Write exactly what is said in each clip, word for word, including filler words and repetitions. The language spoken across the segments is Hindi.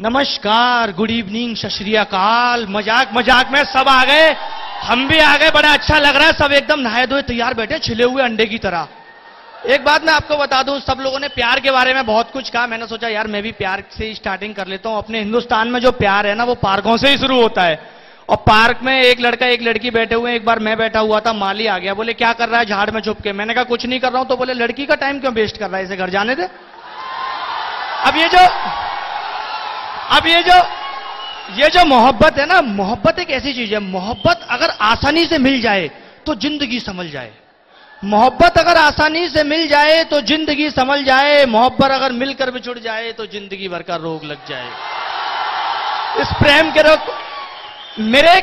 नमस्कार, गुड इवनिंग, सत श्री अकाल। मजाक मजाक में सब आ गए, हम भी आ गए। बड़ा अच्छा लग रहा है, सब एकदम नहाए धोए तैयार बैठे, छिले हुए अंडे की तरह। एक बात मैं आपको बता दूं, सब लोगों ने प्यार के बारे में बहुत कुछ कहा। मैंने सोचा यार मैं भी प्यार से स्टार्टिंग कर लेता हूं। अपने हिंदुस्तान में जो प्यार है ना, वो पार्कों से ही शुरू होता है। और पार्क में एक लड़का एक लड़की बैठे हुए हैं। एक बार मैं बैठा हुआ था, माली आ गया, बोले क्या कर रहा है झाड़ में छुप के। मैंने कहा कुछ नहीं कर रहा हूं। तो बोले लड़की का टाइम क्यों वेस्ट कर रहा है, इसे घर जाने दे। अब ये जो अब ये जो ये जो मोहब्बत है ना, मोहब्बत एक ऐसी चीज है, मोहब्बत अगर आसानी से मिल जाए तो जिंदगी समझ जाए। मोहब्बत अगर आसानी से मिल जाए तो जिंदगी समझ जाए। मोहब्बत अगर मिलकर बिछुड़ जाए तो जिंदगी भर का रोग लग जाए। इस प्रेम के रोग। मेरे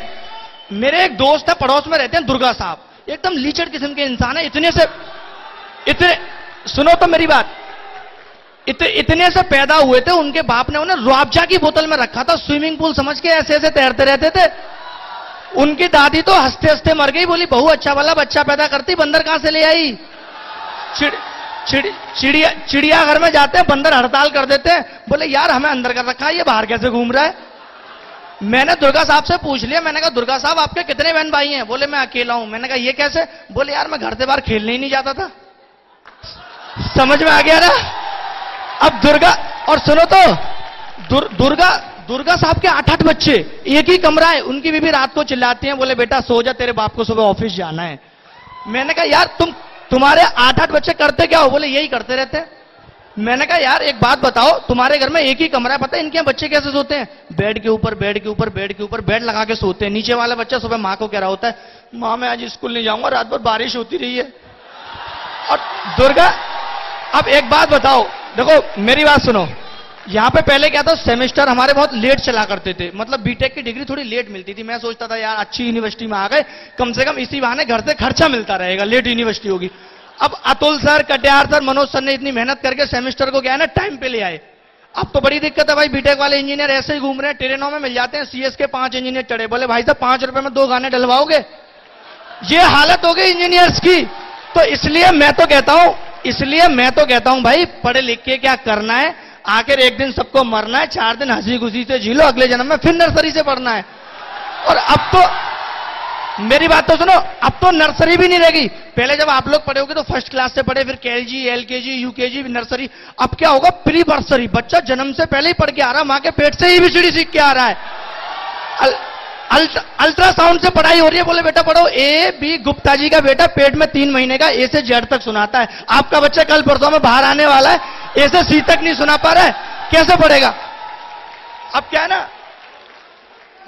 मेरे एक दोस्त है, पड़ोस में रहते हैं, दुर्गा साहब। एकदम लीचड़ किस्म के इंसान है। इतने से इतने सुनो तो मेरी बात, इत, इतने से पैदा हुए थे। उनके बाप ने उन्हें रुआबजा की बोतल में रखा था, स्विमिंग पूल समझ के ऐसे ऐसे तैरते रहते थे। उनकी दादी तो हंसते हंसते मर गई, बोली बहू अच्छा वाला बच्चा पैदा करती, बंदर कहां से ले आई। चिड़, चिड़, चिड़िया चिड़ियाघर में जाते हैं, बंदर हड़ताल कर देते हैं, बोले यार हमें अंदर कर रखा है, ये बाहर कैसे घूम रहा है। मैंने दुर्गा साहब से पूछ लिया, मैंने कहा दुर्गा साहब आपके कितने बहन भाई हैं। बोले मैं अकेला हूं। मैंने कहा ये कैसे। बोले यार मैं घर से बाहर खेलने ही नहीं जाता था। समझ में आ गया ना। अब दुर्गा, और सुनो तो, दुर, दुर्गा दुर्गा साहब के आठ आठ बच्चे, एक ही कमरा है। उनकी बीवी रात को चिल्लाती है, बोले बेटा सो जा, तेरे बाप को सुबह ऑफिस जाना है। मैंने कहा यार तुम तुम्हारे आठ आठ बच्चे करते क्या हो। बोले यही करते रहते हैं। मैंने कहा यार एक बात बताओ, तुम्हारे घर में एक ही कमरा है, पता है इनके यहाँ बच्चे कैसे सोते हैं, बेड के ऊपर बेड के ऊपर बेड के ऊपर बेड लगा के सोते हैं। नीचे वाला बच्चा सुबह माँ को कह रहा होता है, माँ मैं आज स्कूल नहीं जाऊंगा, रात भर बारिश होती रही है। और दुर्गा, अब एक बात बताओ, देखो मेरी बात सुनो, यहाँ पे पहले क्या था, सेमेस्टर हमारे बहुत लेट चला करते थे, मतलब बीटेक की डिग्री थोड़ी लेट मिलती थी। मैं सोचता था यार अच्छी यूनिवर्सिटी में आ गए, कम से कम इसी बहाने घर से खर्चा मिलता रहेगा, लेट यूनिवर्सिटी होगी। अब Atul sir, Katiyar sir, Manoj sir ने इतनी मेहनत करके सेमेस्टर को क्या है ना टाइम पे ले आए। अब तो बड़ी दिक्कत है भाई, बीटेक वाले इंजीनियर ऐसे ही घूम रहे हैं, ट्रेनों में मिल जाते हैं। सीएस के पांच इंजीनियर चढ़े, बोले भाई साहब पांच रुपए में दो गाने डलवाओगे। ये हालत हो गई इंजीनियर्स की। तो इसलिए मैं तो कहता हूं इसलिए मैं तो कहता हूं भाई पढ़े लिख के क्या करना है, आखिर एक दिन सबको मरना है। चार दिन हंसी खुशी से जी लो, अगले जन्म में फिर नर्सरी से पढ़ना है। और अब तो मेरी बात तो सुनो, अब तो नर्सरी भी नहीं रहेगी। पहले जब आप लोग पढ़े होगे तो फर्स्ट क्लास से पढ़े, फिर केजी, एलकेजी, यूकेजी, नर्सरी। अब क्या होगा, प्री नर्सरी। बच्चा जन्म से पहले ही पढ़ के आ रहा है, मां के पेट से ही भी सीढ़ी सीख के आ रहा है। अल, अल्ट, अल्ट्रासाउंड से पढ़ाई हो रही है, बोले बेटा पढ़ो। ए बी गुप्ता जी का बेटा पेट में तीन महीने का ए से जेड तक सुनाता है। आपका बच्चा कल परसों में बाहर आने वाला है, ए से सी तक नहीं सुना पा रहा है, कैसे पढ़ेगा। अब क्या है ना,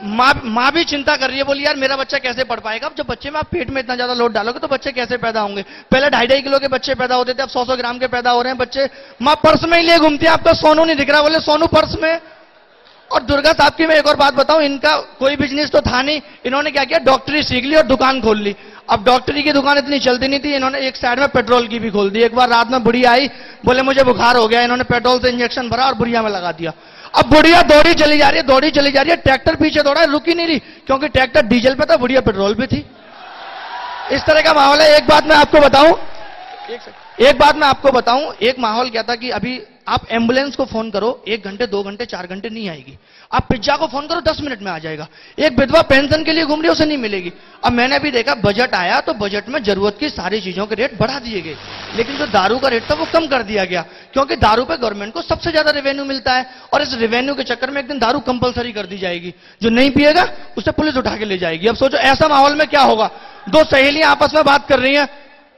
माँ माँ भी चिंता कर रही है, बोली यार मेरा बच्चा कैसे पढ़ पाएगा। अब जब बच्चे में आप पेट में इतना ज्यादा लोड डालोगे तो बच्चे कैसे पैदा होंगे। पहले ढाई ढाई किलो के बच्चे पैदा होते थे, अब सौ सौ ग्राम के पैदा हो रहे हैं बच्चे। माँ पर्स में ही लिए घूमती है, आपका सोनू नहीं दिख रहा, बोले सोनू पर्स में। और दुर्गा साहब की मैं एक और बात बताऊं, इनका कोई बिजनेस तो था नहीं, इन्होंने क्या किया, डॉक्टरी सीख ली और दुकान खोल ली। अब डॉक्टरी की दुकान इतनी चलती नहीं थी, इन्होंने एक साइड में पेट्रोल की भी खोल दी। एक बार रात में बुढ़िया आई, बोले मुझे बुखार हो गया, इन्होंने पेट्रोल से इंजेक्शन भरा और बुढ़िया में लगा दिया। अब बुढ़िया दौड़ी चली जा रही है, दौड़ी चली जा रही है, ट्रैक्टर पीछे दौड़ा, रुकी नहीं रही, क्योंकि ट्रैक्टर डीजल पे था, बुढ़िया पेट्रोल पे थी। इस तरह का माहौल है। एक बात मैं आपको बताऊं एक बात मैं आपको बताऊं एक माहौल क्या था कि अभी आप एम्बुलेंस को फोन करो, एक घंटे दो घंटे चार घंटे नहीं आएगी। आप पिज्जा को फोन करो, दस मिनट में आ जाएगा। एक विधवा पेंशन के लिए घूम रही है, उसे नहीं मिलेगी। अब मैंने भी देखा बजट आया तो बजट में जरूरत की सारी चीजों के रेट बढ़ा दिए गए, लेकिन जो दारू का रेट था वो कम कर दिया गया, क्योंकि दारू पे गवर्नमेंट को सबसे ज्यादा रेवेन्यू मिलता है। और इस रेवेन्यू के चक्कर में एक दिन दारू कंपल्सरी कर दी जाएगी, जो नहीं पिएगा उसे पुलिस उठा के ले जाएगी। अब सोचो ऐसा माहौल में क्या होगा। दो सहेलियां आपस में बात कर रही है,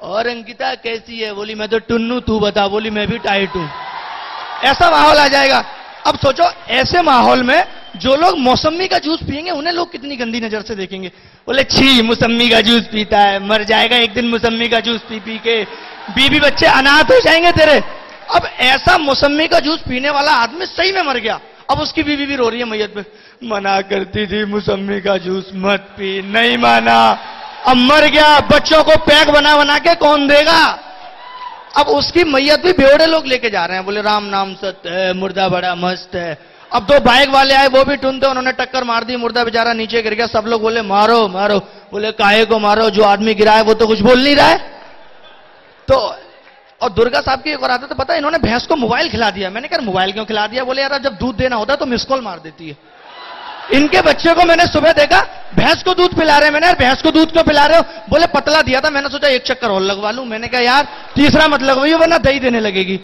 और अंकिता कैसी है, बोली मैं तो टुन्नू, तू बता, बोली मैं भी टाइट हूं। ऐसा माहौल आ जाएगा। अब सोचो ऐसे माहौल में जो लोग मौसमी का जूस पियेंगे उन्हें लोग कितनी गंदी नजर से देखेंगे, बोले छी मौसमी का जूस पीता है, मर जाएगा एक दिन मौसमी का जूस पी पी के, बीबी बच्चे अनाथ हो जाएंगे तेरे। अब ऐसा मौसमी का जूस पीने वाला आदमी सही में मर गया। अब उसकी बीवी भी रो रही है मैयत पे, मना करती थी मौसमी का जूस मत पी, नहीं माना, अब मर गया, बच्चों को पैक बना बना के कौन देगा। अब उसकी मैयत भी बेवड़े लोग लेके जा रहे हैं, बोले राम नाम सत्य है, मुर्दा बड़ा मस्त है। अब दो बाइक वाले आए, वो भी टूनते, उन्होंने टक्कर मार दी, मुर्दा बेचारा नीचे गिर गया। सब लोग बोले मारो मारो, बोले काहे को मारो, जो आदमी गिरा है वो तो कुछ बोल नहीं रहा है। तो और दुर्गा साहब की एक और आदत, तो पता है इन्होंने भैंस को मोबाइल खिला दिया। मैंने कहा मोबाइल क्यों खिला दिया? बोले यार जब दूध देना होता है तो मिस कॉल मार देती है। इनके बच्चे को मैंने सुबह देखा भैंस को दूध पिला रहे। मैंने यार भैंस को दूध क्यों पिला रहे हो? बोले पतला दिया था, मैंने सोचा एक चक्कर और लगवा लूं। मैंने कहा यार तीसरा मत लगवाइए वरना दही देने लगेगी।